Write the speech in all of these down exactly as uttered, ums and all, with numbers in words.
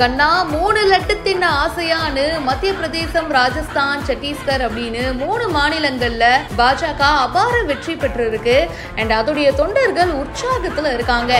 கண்ணா மூணு லட்டு தின்ன ஆசையான்னு மத்திய பிரதேசம், ராஜஸ்தான், சத்தீஸ்கர் அப்படின்னு மூணு மாநிலங்கள்ல பாஜக அபார வெற்றி பெற்றிருக்கு. அண்ட் அதோடைய தொண்டர்கள் உற்சாகத்துல இருக்காங்க.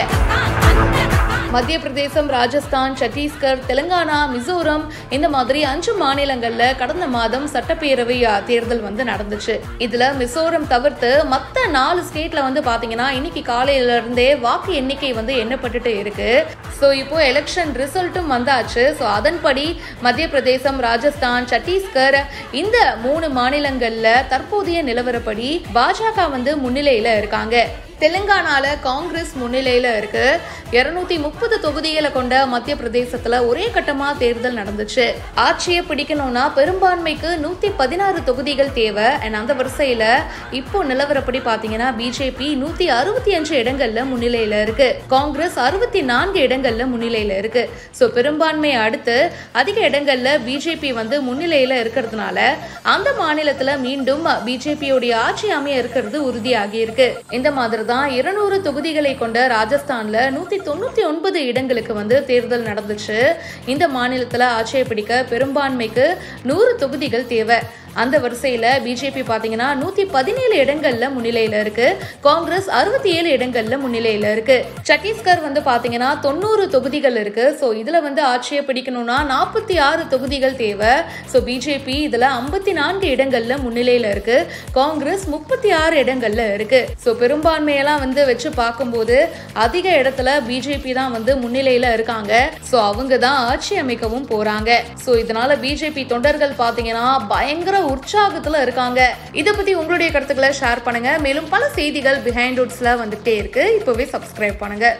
மத்திய பிரதேசம், ராஜஸ்தான், சத்தீஸ்கர், தெலுங்கானா, மிசோரம் இந்த மாதிரி அஞ்சு மாநிலங்கள்ல கடந்த மாதம் சட்டப்பேரவை தேர்தல் வந்து நடந்துச்சு. இதுல மிசோரம் தவிர்த்து மற்ற நாலு ஸ்டேட்ல வந்து பாத்தீங்கன்னா இன்னைக்கு காலையில இருந்தே வாக்கு எண்ணிக்கை வந்து எண்ணப்பட்டுட்டு இருக்கு. ஸோ இப்போ எலெக்ஷன் ரிசல்ட்டும் வந்தாச்சு. ஸோ அதன்படி மத்திய பிரதேசம், ராஜஸ்தான், சத்தீஸ்கர் இந்த மூணு மாநிலங்கள்ல தற்போதைய நிலவரப்படி பாஜக வந்து முன்னிலையில இருக்காங்க. தெலுங்கானால காங்கிரஸ் முன்னிலையில இருக்கு. இருநூத்தி முப்பது தொகுதிகளை கொண்ட மத்திய பிரதேசத்துல ஒரே கட்டமா தேர்தல் நடந்துச்சு. ஆட்சியை பிடிக்கணும்னா பெரும்பான்மைக்கு நூத்தி பதினாறு தொகுதிகள் தேவை. அந்த வரிசையில இப்போ நிலவரப்படி பாத்தீங்கன்னா பிஜேபி நூத்தி அறுபத்தி அஞ்சு இடங்கள்ல முன்னிலையில இருக்கு. காங்கிரஸ் அறுபத்தி நான்கு இடங்கள்ல முன்னிலையில இருக்கு. ஸோ பெரும்பான்மையை அடுத்து அதிக இடங்கள்ல பிஜேபி வந்து முன்னிலையில இருக்கிறதுனால அந்த மாநிலத்துல மீண்டும் பிஜேபியோடைய ஆட்சி அமைய இருக்கிறது உறுதியாகி இருக்கு. இந்த மாதிரி இருநூறு தொகுதிகளை கொண்ட ராஜஸ்தான்ல நூத்தி தொண்ணூத்தி ஒன்பது இடங்களுக்கு வந்து தேர்தல் நடந்துச்சு. இந்த மாநிலத்துல ஆட்சியை பிடிக்க பெரும்பான்மைக்கு நூறு தொகுதிகள் தேவை. அந்த வரிசையில பிஜேபி பாத்தீங்கன்னா நூத்தி பதினேழு இடங்கள்ல முன்னிலையில இருக்கு. காங்கிரஸ் அறுபத்தி ஏழு இடங்கள்ல முன்னிலையில இருக்கு. சத்தீஸ்கர் வந்து பாத்தீங்கன்னா தொண்ணூறு தொகுதிகள் இருக்கு. ஸோ இதுல வந்து ஆட்சியை பிடிக்கணும்னா நாற்பத்தி ஆறு தொகுதிகள் தேவை. ஸோ பிஜேபி இதுல ஐம்பத்தி நான்கு இடங்கள்ல முன்னிலையில இருக்கு. காங்கிரஸ் முப்பத்தி ஆறு இடங்கள்ல இருக்கு. ஸோ பெரும்பான்மையெல்லாம் வந்து வச்சு பார்க்கும்போது அதிக இடத்துல பிஜேபி தான் வந்து முன்னிலையில இருக்காங்க. ஸோ அவங்க தான் ஆட்சி அமைக்கவும் போறாங்க. ஸோ இதனால பிஜேபி தொண்டர்கள் பாத்தீங்கன்னா பயங்கர உற்சாகத்துல இருக்காங்க. இதை பத்தி உங்களுடைய கருத்துக்களை ஷேர் பண்ணுங்க. மேலும் பல செய்திகள் பிஹைண்ட் ரூட்ஸ்ல வந்துட்டே இருக்கு. இப்பவே சப்ஸ்கிரைப் பண்ணுங்க.